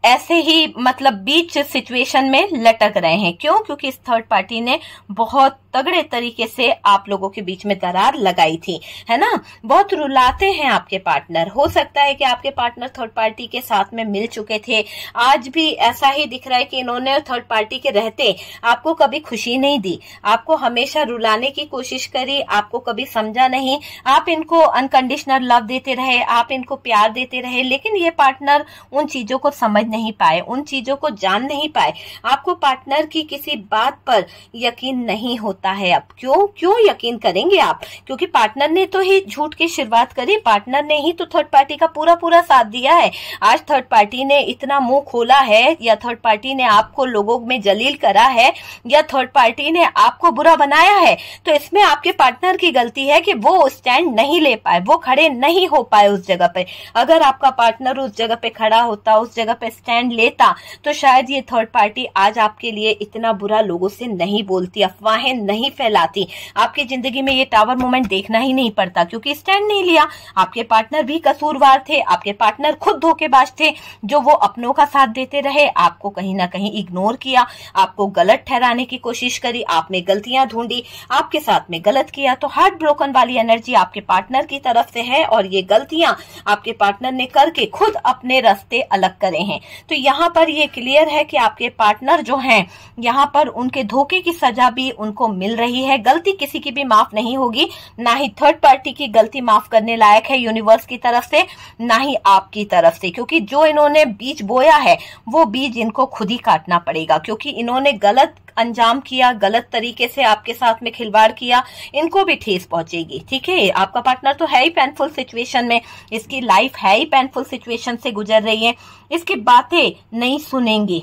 ऐसे ही मतलब बीच सिचुएशन में लटक रहे हैं। क्यों? क्योंकि इस थर्ड पार्टी ने बहुत तगड़े तरीके से आप लोगों के बीच में दरार लगाई थी, है ना। बहुत रुलाते हैं आपके पार्टनर, हो सकता है कि आपके पार्टनर थर्ड पार्टी के साथ में मिल चुके थे, आज भी ऐसा ही दिख रहा है कि इन्होंने थर्ड पार्टी के रहते आपको कभी खुशी नहीं दी, आपको हमेशा रुलाने की कोशिश करी, आपको कभी समझा नहीं, आप इनको अनकंडीशनल लव देते रहे, आप इनको प्यार देते रहे, लेकिन ये पार्टनर उन चीजों को समझ नहीं पाए, उन चीजों को जान नहीं पाए। आपको पार्टनर की किसी बात पर यकीन नहीं होता है अब। क्यों क्यों यकीन करेंगे आप? क्योंकि पार्टनर ने तो ही झूठ की शुरुआत करी, पार्टनर ने ही तो थर्ड पार्टी का पूरा पूरा साथ दिया है। आज थर्ड पार्टी ने इतना मुंह खोला है, या थर्ड पार्टी ने आपको लोगों में जलील करा है, या थर्ड पार्टी ने आपको बुरा बनाया है, तो इसमें आपके पार्टनर की गलती है कि वो स्टैंड नहीं ले पाए, वो खड़े नहीं हो पाए उस जगह पे। अगर आपका पार्टनर उस जगह पे खड़ा होता, उस जगह पे स्टैंड लेता, तो शायद ये थर्ड पार्टी आज आपके लिए इतना बुरा लोगों से नहीं बोलती, अफवाहें नहीं फैलाती, आपकी जिंदगी में ये टावर मोमेंट देखना ही नहीं पड़ता, क्योंकि स्टैंड नहीं लिया। आपके पार्टनर भी कसूरवार थे, आपके पार्टनर खुद धोखेबाज थे, जो वो अपनों का साथ देते रहे, आपको कहीं ना कहीं इग्नोर किया, आपको गलत ठहराने की कोशिश करी, आपने गलतियां ढूंढी, आपके साथ में गलत किया। तो हार्ट ब्रोकन वाली एनर्जी आपके पार्टनर की तरफ से है, और ये गलतियां आपके पार्टनर ने करके खुद अपने रास्ते अलग करे हैं। तो यहाँ पर ये क्लियर है कि आपके पार्टनर जो हैं, यहाँ पर उनके धोखे की सजा भी उनको मिल रही है। गलती किसी की भी माफ नहीं होगी, ना ही थर्ड पार्टी की गलती माफ करने लायक है यूनिवर्स की तरफ से, ना ही आपकी तरफ से, क्योंकि जो इन्होंने बीज बोया है वो बीज इनको खुद ही काटना पड़ेगा, क्योंकि इन्होंने गलत अंजाम किया, गलत तरीके से आपके साथ में खिलवाड़ किया, इनको भी ठेस पहुंचेगी। ठीक है, आपका पार्टनर तो है ही पेनफुल सिचुएशन में, इसकी लाइफ है ही पेनफुल सिचुएशन से गुजर रही है, इसकी बातें नहीं सुनेंगे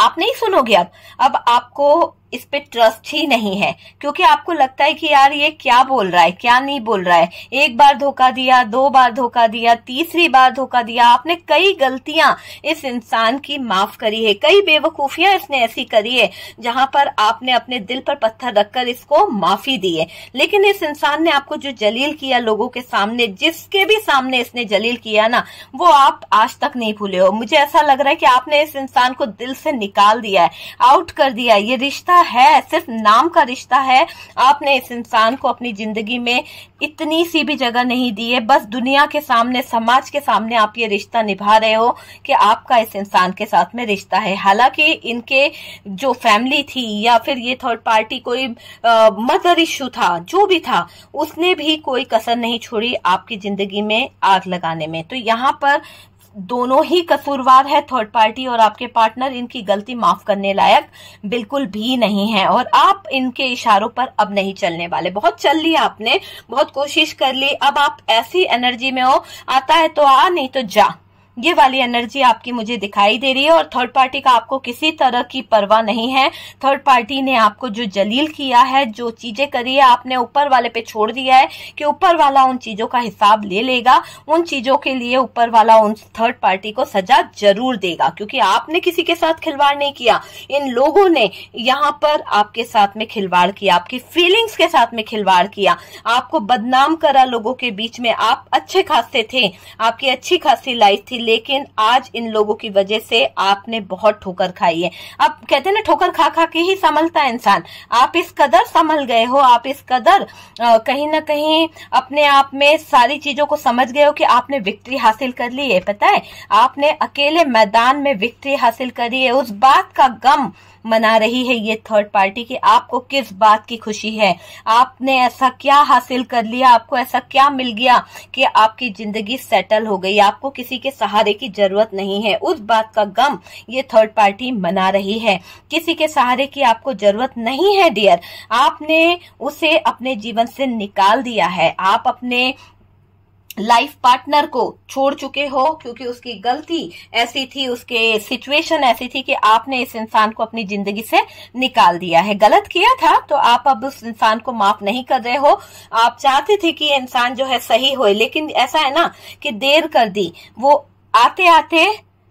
आप, नहीं सुनोगे अब अब आपको इस पे ट्रस्ट ही नहीं है, क्योंकि आपको लगता है कि यार ये क्या बोल रहा है, क्या नहीं बोल रहा है। एक बार धोखा दिया, दो बार धोखा दिया, तीसरी बार धोखा दिया, आपने कई गलतियां इस इंसान की माफ करी है, कई बेवकूफियां इसने ऐसी करी है जहां पर आपने अपने दिल पर पत्थर रखकर इसको माफी दी है। लेकिन इस इंसान ने आपको जो जलील किया लोगों के सामने, जिसके भी सामने इसने जलील किया ना, वो आप आज तक नहीं भूले हो। मुझे ऐसा लग रहा है कि आपने इस इंसान को दिल से निकाल दिया है, आउट कर दिया है। ये रिश्ता है सिर्फ नाम का रिश्ता है, आपने इस इंसान को अपनी जिंदगी में इतनी सी भी जगह नहीं दी है। बस दुनिया के सामने, समाज के सामने आप ये रिश्ता निभा रहे हो कि आपका इस इंसान के साथ में रिश्ता है। हालांकि इनके जो फैमिली थी, या फिर ये थर्ड पार्टी कोई मदर इश्यू था, जो भी था, उसने भी कोई कसर नहीं छोड़ी आपकी जिंदगी में आग लगाने में। तो यहाँ पर दोनों ही कसूरवार है, थर्ड पार्टी और आपके पार्टनर। इनकी गलती माफ करने लायक बिल्कुल भी नहीं है, और आप इनके इशारों पर अब नहीं चलने वाले। बहुत चल ली आपने, बहुत कोशिश कर ली, अब आप ऐसी एनर्जी में हो, आता है तो आ, नहीं तो जा, ये वाली एनर्जी आपकी मुझे दिखाई दे रही है। और थर्ड पार्टी का आपको किसी तरह की परवाह नहीं है। थर्ड पार्टी ने आपको जो जलील किया है, जो चीजें करी है, आपने ऊपर वाले पे छोड़ दिया है कि ऊपर वाला उन चीजों का हिसाब ले लेगा। उन चीजों के लिए ऊपर वाला उन थर्ड पार्टी को सजा जरूर देगा, क्योंकि आपने किसी के साथ खिलवाड़ नहीं किया, इन लोगों ने यहाँ पर आपके साथ में खिलवाड़ किया, आपकी फीलिंग्स के साथ में खिलवाड़ किया, आपको बदनाम करा लोगों के बीच में। आप अच्छे खासे थे, आपकी अच्छी खासी लाइफ थी, लेकिन आज इन लोगों की वजह से आपने बहुत ठोकर खाई है। अब कहते हैं ना, ठोकर खा खा के ही संभलता है इंसान। आप इस कदर संभल गए हो, आप इस कदर कहीं ना कहीं अपने आप में सारी चीजों को समझ गए हो कि आपने विक्ट्री हासिल कर ली है। पता है, आपने अकेले मैदान में विक्ट्री हासिल करी है। उस बात का गम मना रही है ये थर्ड पार्टी कि आपको किस बात की खुशी है, आपने ऐसा क्या हासिल कर लिया, आपको ऐसा क्या मिल गया कि आपकी जिंदगी सेटल हो गई, आपको किसी के सहारे की जरूरत नहीं है। उस बात का गम ये थर्ड पार्टी मना रही है, किसी के सहारे की आपको जरूरत नहीं है डियर, आपने उसे अपने जीवन से निकाल दिया है, आप अपने लाइफ पार्टनर को छोड़ चुके हो क्योंकि उसकी गलती ऐसी थी, उसके सिचुएशन ऐसी थी कि आपने इस इंसान को अपनी जिंदगी से निकाल दिया है। गलत किया था तो आप अब उस इंसान को माफ नहीं कर रहे हो, आप चाहते थे कि ये इंसान जो है सही होए, लेकिन ऐसा है ना कि देर कर दी, वो आते आते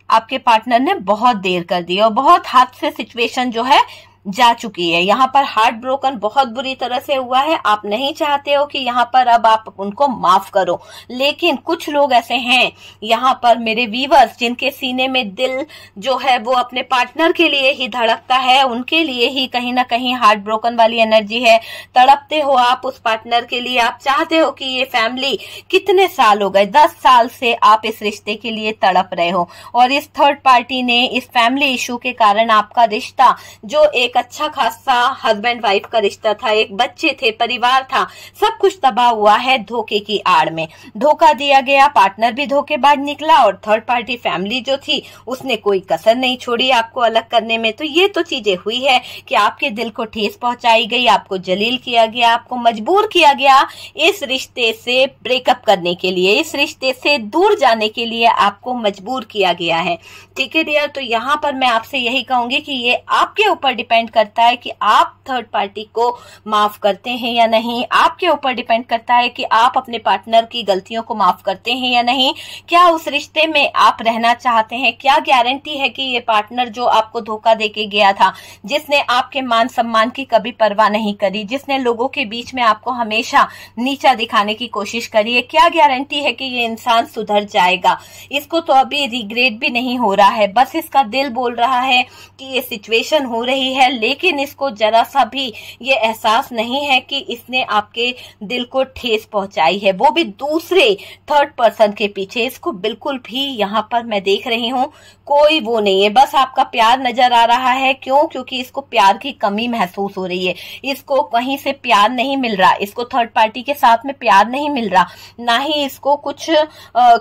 आपके पार्टनर ने बहुत देर कर दी और बहुत हाथ से सिचुएशन जो है जा चुकी है। यहाँ पर हार्ट ब्रोकन बहुत बुरी तरह से हुआ है, आप नहीं चाहते हो कि यहाँ पर अब आप उनको माफ करो, लेकिन कुछ लोग ऐसे हैं यहाँ पर मेरे व्यूअर्स जिनके सीने में दिल जो है वो अपने पार्टनर के लिए ही धड़कता है, उनके लिए ही कहीं ना कहीं हार्ट ब्रोकन वाली एनर्जी है, तड़पते हो आप उस पार्टनर के लिए, आप चाहते हो कि ये फैमिली, कितने साल हो गए, दस साल से आप इस रिश्ते के लिए तड़प रहे हो और इस थर्ड पार्टी ने इस फैमिली इशू के कारण आपका रिश्ता जो एक एक अच्छा खासा हस्बैंड वाइफ का रिश्ता था, एक बच्चे थे, परिवार था, सब कुछ तबाह हुआ है धोखे की आड़ में। धोखा दिया गया, पार्टनर भी धोखेबाज निकला और थर्ड पार्टी फैमिली जो थी उसने कोई कसर नहीं छोड़ी आपको अलग करने में। तो ये तो चीजें हुई है कि आपके दिल को ठेस पहुंचाई गई, आपको जलील किया गया, आपको मजबूर किया गया इस रिश्ते से ब्रेकअप करने के लिए, इस रिश्ते से दूर जाने के लिए आपको मजबूर किया गया है। ठीक है डियर, तो यहाँ पर मैं आपसे यही कहूंगी कि ये आपके ऊपर डिपेंड करता है कि आप थर्ड पार्टी को माफ करते हैं या नहीं, आपके ऊपर डिपेंड करता है कि आप अपने पार्टनर की गलतियों को माफ करते हैं या नहीं, क्या उस रिश्ते में आप रहना चाहते हैं, क्या गारंटी है कि ये पार्टनर जो आपको धोखा देके गया था, जिसने आपके मान सम्मान की कभी परवाह नहीं करी, जिसने लोगों के बीच में आपको हमेशा नीचा दिखाने की कोशिश करी है, क्या गारंटी है कि ये इंसान सुधर जाएगा। इसको तो अभी रिग्रेट भी नहीं हो रहा है, बस इसका दिल बोल रहा है कि ये सिचुएशन हो रही है, लेकिन इसको जरा सा भी ये एहसास नहीं है कि इसने आपके दिल को ठेस पहुंचाई है, वो भी दूसरे थर्ड पर्सन के पीछे। इसको बिल्कुल भी यहाँ पर मैं देख रही हूँ कोई वो नहीं है, बस आपका प्यार नजर आ रहा है। क्यों? क्योंकि इसको प्यार की कमी महसूस हो रही है, इसको कहीं से प्यार नहीं मिल रहा, इसको थर्ड पार्टी के साथ में प्यार नहीं मिल रहा, ना ही इसको कुछ आ,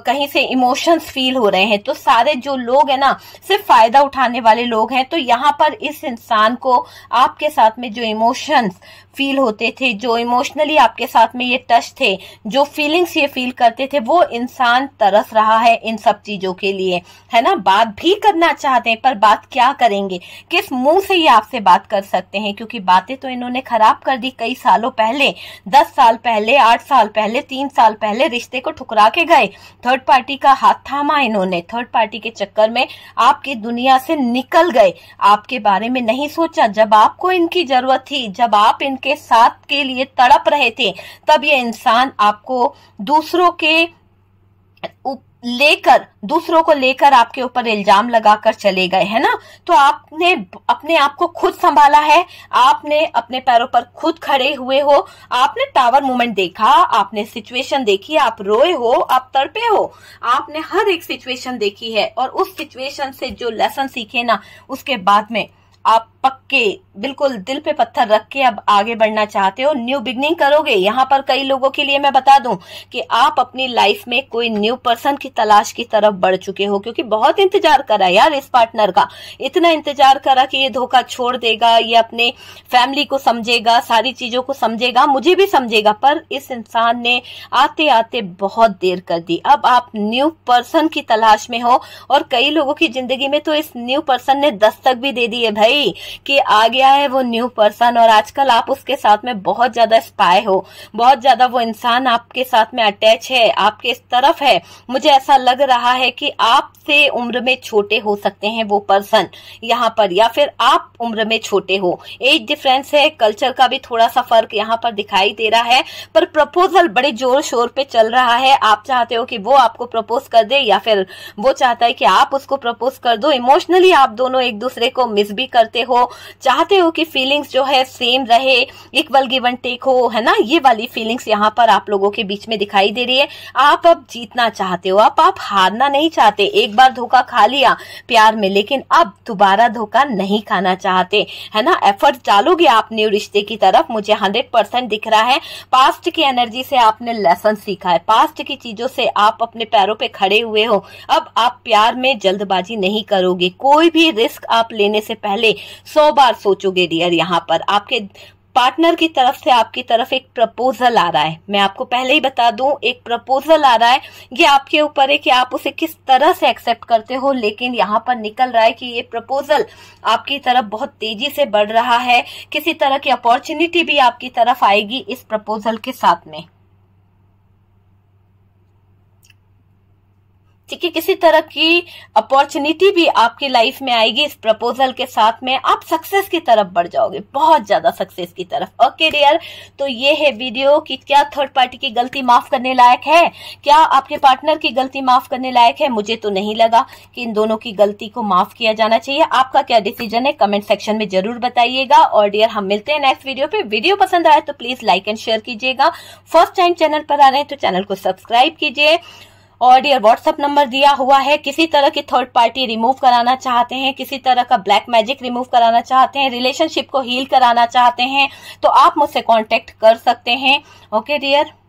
कहीं से इमोशंस फील हो रहे हैं। तो सारे जो लोग है ना सिर्फ फायदा उठाने वाले लोग हैं। तो यहाँ पर इस इंसान को आपके साथ में जो इमोशंस फील होते थे, जो इमोशनली आपके साथ में ये टच थे, जो फीलिंग्स ये फील करते थे, वो इंसान तरस रहा है इन सब चीजों के लिए, है ना। बात भी करना चाहते हैं पर बात क्या करेंगे, किस मुंह से ये आपसे बात कर सकते हैं, क्योंकि बातें तो इन्होंने खराब कर दी कई सालों पहले, दस साल पहले, आठ साल पहले, तीन साल पहले रिश्ते को ठुकरा के गए। थर्ड पार्टी का हाथ थामा इन्होंने, थर्ड पार्टी के चक्कर में आपकी दुनिया से निकल गए, आपके बारे में नहीं सोचा। जब आपको इनकी जरूरत थी, जब आप इनके साथ के लिए तड़प रहे थे, तब ये इंसान आपको दूसरों के ऊपर लेकर दूसरों को लेकर आपके ऊपर इल्जाम लगाकर चले गए, है ना। तो आपने अपने आप को खुद संभाला है, आपने अपने पैरों पर खुद खड़े हुए हो, आपने टावर मोमेंट देखा, आपने सिचुएशन देखी, आप रोए हो, आप तड़पे हो, आपने हर एक सिचुएशन देखी है और उस सिचुएशन से जो लेसन सीखे ना, उसके बाद में आप पक्के बिल्कुल दिल पे पत्थर रख के अब आगे बढ़ना चाहते हो, न्यू बिगनिंग करोगे। यहाँ पर कई लोगों के लिए मैं बता दूं कि आप अपनी लाइफ में कोई न्यू पर्सन की तलाश की तरफ बढ़ चुके हो, क्योंकि बहुत इंतजार करा यार इस पार्टनर का, इतना इंतजार करा कि ये धोखा छोड़ देगा, ये अपने फैमिली को समझेगा, सारी चीजों को समझेगा, मुझे भी समझेगा, पर इस इंसान ने आते आते बहुत देर कर दी। अब आप न्यू पर्सन की तलाश में हो और कई लोगों की जिंदगी में तो इस न्यू पर्सन ने दस्तक भी दे दी है भाई कि आ गया है वो न्यू पर्सन, और आजकल आप उसके साथ में बहुत ज्यादा स्पाई हो, बहुत ज्यादा वो इंसान आपके साथ में अटैच है, आपके इस तरफ है। मुझे ऐसा लग रहा है कि आपसे उम्र में छोटे हो सकते हैं वो पर्सन यहाँ पर, या फिर आप उम्र में छोटे हो, एज डिफरेंस है, कल्चर का भी थोड़ा सा फर्क यहाँ पर दिखाई दे रहा है। पर प्रपोजल बड़े जोर शोर पे चल रहा है, आप चाहते हो कि वो आपको प्रपोज कर दे या फिर वो चाहता है कि आप उसको प्रपोज कर दो। इमोशनली आप दोनों एक दूसरे को मिस भी करते हो, चाहते हो कि फीलिंग्स जो है सेम रहे, इक्वल गिव एंड टेक हो, है ना, ये वाली फीलिंग्स यहाँ पर आप लोगों के बीच में दिखाई दे रही है। आप अब जीतना चाहते हो, आप आप हारना नहीं चाहते। एक बार धोखा खा लिया प्यार में, लेकिन अब दोबारा धोखा नहीं खाना चाहते, है ना। एफर्ट डालोगे आप न्यू रिश्ते की तरफ, मुझे हंड्रेड परसेंट दिख रहा है। पास्ट की एनर्जी से आपने लेसन सीखा है, पास्ट की चीजों से आप अपने पैरों पे खड़े हुए हो। अब आप प्यार में जल्दबाजी नहीं करोगे, कोई भी रिस्क आप लेने से पहले सौ बार सोचोगे डियर। यहाँ पर आपके पार्टनर की तरफ से आपकी तरफ एक प्रपोजल आ रहा है, मैं आपको पहले ही बता दूं, एक प्रपोजल आ रहा है। ये आपके ऊपर है कि आप उसे किस तरह से एक्सेप्ट करते हो, लेकिन यहाँ पर निकल रहा है कि ये प्रपोजल आपकी तरफ बहुत तेजी से बढ़ रहा है। किसी तरह की अपॉर्चुनिटी भी आपकी तरफ आएगी इस प्रपोजल के साथ में, कि किसी तरह की अपॉर्चुनिटी भी आपकी लाइफ में आएगी इस प्रपोजल के साथ में। आप सक्सेस की तरफ बढ़ जाओगे, बहुत ज्यादा सक्सेस की तरफ। ओके डियर, तो ये है वीडियो कि क्या थर्ड पार्टी की गलती माफ करने लायक है, क्या आपके पार्टनर की गलती माफ करने लायक है। मुझे तो नहीं लगा कि इन दोनों की गलती को माफ किया जाना चाहिए। आपका क्या डिसीजन है कमेंट सेक्शन में जरूर बताइएगा। और डियर, हम मिलते हैं नेक्स्ट वीडियो पे। वीडियो पसंद आए तो प्लीज लाइक एंड शेयर कीजिएगा। फर्स्ट टाइम चैनल पर आ रहे हैं तो चैनल को सब्सक्राइब कीजिए। और डियर, व्हाट्सअप नंबर दिया हुआ है। किसी तरह की थर्ड पार्टी रिमूव कराना चाहते हैं, किसी तरह का ब्लैक मैजिक रिमूव कराना चाहते हैं, रिलेशनशिप को हील कराना चाहते हैं, तो आप मुझसे कांटेक्ट कर सकते हैं। Okay dear.